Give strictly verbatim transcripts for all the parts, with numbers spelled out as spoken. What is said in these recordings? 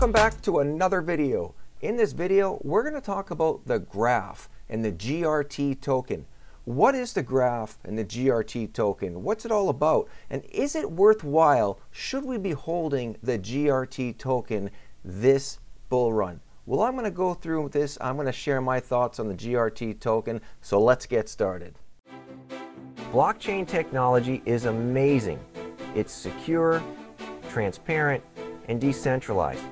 Welcome back to another video. In this video, we're going to talk about the graph and the G R T token. What is the graph and the G R T token? What's it all about? And is it worthwhile? Should we be holding the G R T token this bull run? Well, I'm going to go through this. I'm going to share my thoughts on the G R T token. So let's get started. Blockchain technology is amazing. It's secure, transparent, and decentralized,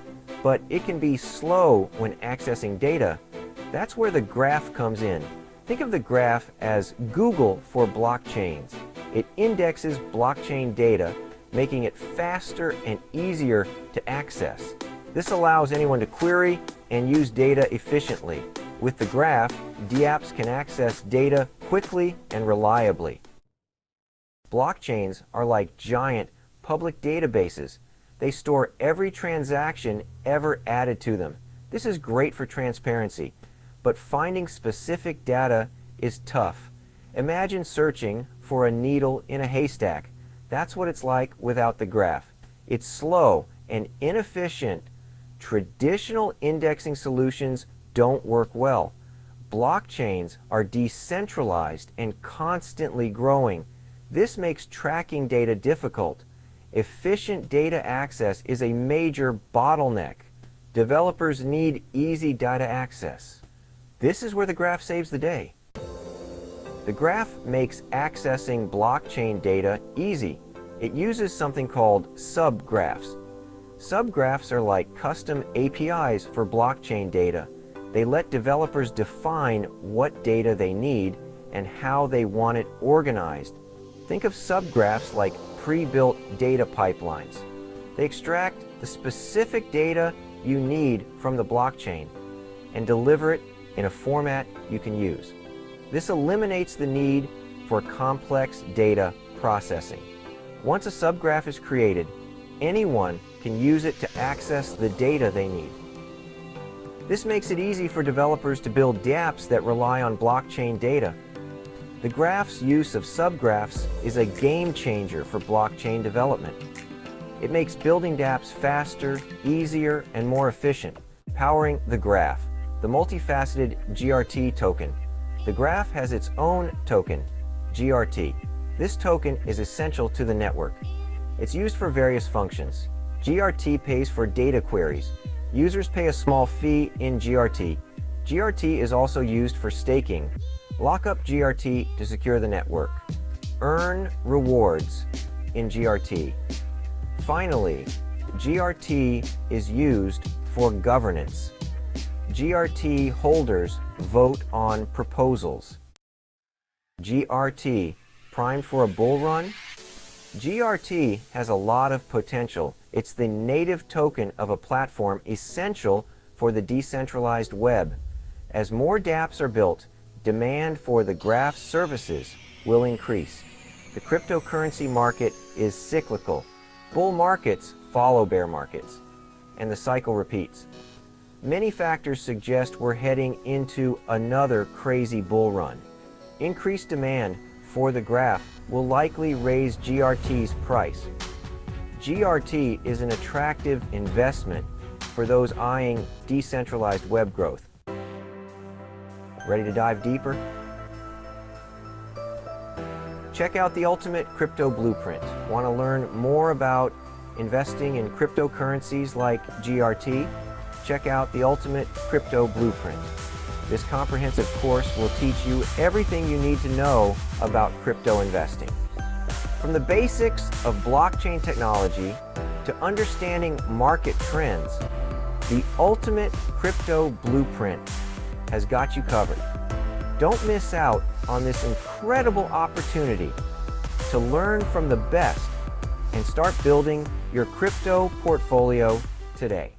but it can be slow when accessing data. That's where the graph comes in. Think of the graph as Google for blockchains. It indexes blockchain data, making it faster and easier to access. This allows anyone to query and use data efficiently. With the graph, dApps can access data quickly and reliably. Blockchains are like giant public databases. They store every transaction ever added to them. This is great for transparency, but finding specific data is tough. Imagine searching for a needle in a haystack. That's what it's like without the graph. It's slow and inefficient. Traditional indexing solutions don't work well. Blockchains are decentralized and constantly growing. This makes tracking data difficult. Efficient data access is a major bottleneck. Developers need easy data access. This is where the graph saves the day. The graph makes accessing blockchain data easy. It uses something called subgraphs. Subgraphs are like custom A P Is for blockchain data. They let developers define what data they need and how they want it organized. Think of subgraphs like pre-built data pipelines. They extract the specific data you need from the blockchain and deliver it in a format you can use. This eliminates the need for complex data processing. Once a subgraph is created, anyone can use it to access the data they need. This makes it easy for developers to build dApps that rely on blockchain data. The graph's use of subgraphs is a game changer for blockchain development. It makes building dApps faster, easier, and more efficient. Powering the graph, the multifaceted G R T token. The graph has its own token, G R T. This token is essential to the network. It's used for various functions. G R T pays for data queries. Users pay a small fee in G R T. G R T is also used for staking. Lock up G R T to secure the network. Earn rewards in G R T. Finally, G R T is used for governance. G R T holders vote on proposals. G R T primed for a bull run? G R T has a lot of potential. It's the native token of a platform essential for the decentralized web. As more dApps are built, demand for the graph's services will increase. The cryptocurrency market is cyclical. Bull markets follow bear markets, and the cycle repeats. Many factors suggest we're heading into another crazy bull run. Increased demand for the graph will likely raise G R T's price. G R T is an attractive investment for those eyeing decentralized web growth. Ready to dive deeper? Check out the Ultimate Crypto Blueprint. Want to learn more about investing in cryptocurrencies like G R T? Check out the Ultimate Crypto Blueprint. This comprehensive course will teach you everything you need to know about crypto investing. From the basics of blockchain technology to understanding market trends, the Ultimate Crypto Blueprint has got you covered. Don't miss out on this incredible opportunity to learn from the best and start building your crypto portfolio today.